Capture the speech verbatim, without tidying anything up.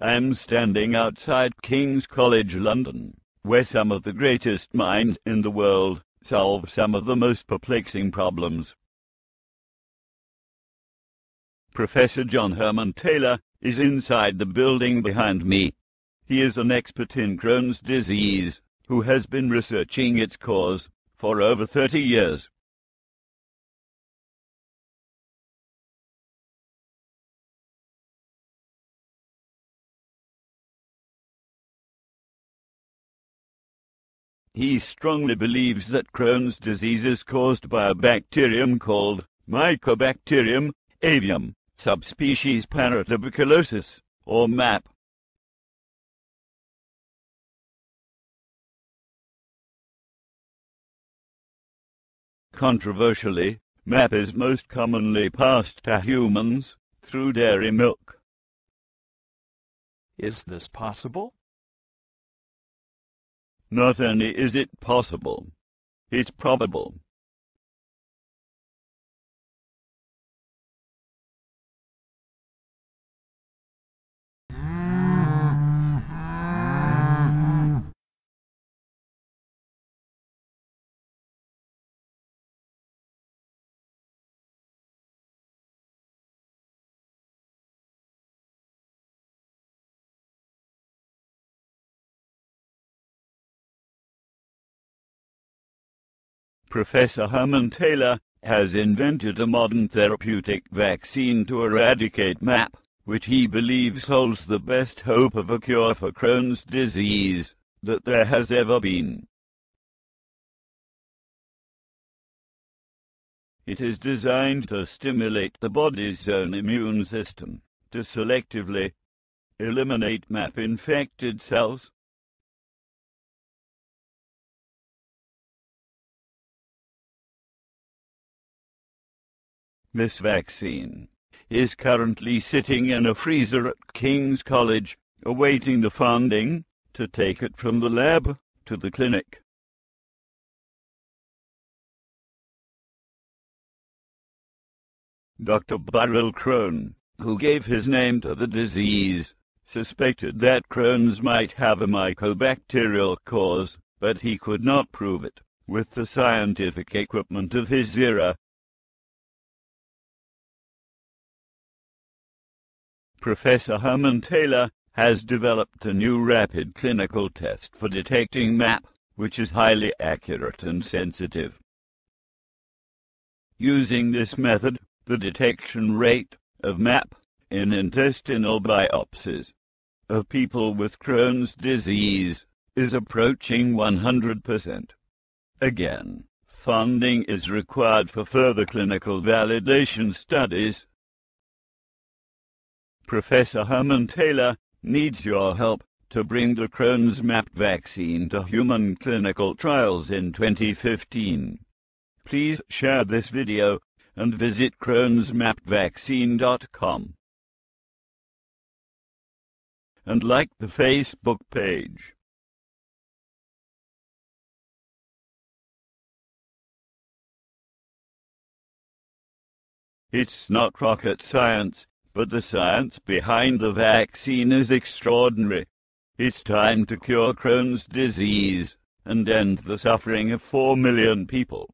I am standing outside King's College London, where some of the greatest minds in the world solve some of the most perplexing problems. Professor John Hermon-Taylor is inside the building behind me. He is an expert in Crohn's disease, who has been researching its cause for over thirty years. He strongly believes that Crohn's disease is caused by a bacterium called Mycobacterium avium subspecies Paratuberculosis, or M A P. Controversially, M A P is most commonly passed to humans through dairy milk. Is this possible? Not only is it possible, it's probable. Professor Hermon-Taylor has invented a modern therapeutic vaccine to eradicate M A P, which he believes holds the best hope of a cure for Crohn's disease that there has ever been. It is designed to stimulate the body's own immune system to selectively eliminate M A P-infected cells. This vaccine is currently sitting in a freezer at King's College, awaiting the funding to take it from the lab to the clinic. Doctor Burrill Crohn, who gave his name to the disease, suspected that Crohn's might have a mycobacterial cause, but he could not prove it with the scientific equipment of his era. Professor Hermon-Taylor has developed a new rapid clinical test for detecting M A P, which is highly accurate and sensitive. Using this method, the detection rate of M A P in intestinal biopsies of people with Crohn's disease is approaching one hundred percent. Again, funding is required for further clinical validation studies. Professor Hermon-Taylor needs your help to bring the Crohn's M A P vaccine to human clinical trials in twenty fifteen. Please share this video and visit crohns map vaccine dot com. And like the Facebook page. It's not rocket science, but the science behind the vaccine is extraordinary. It's time to cure Crohn's disease and end the suffering of four million people.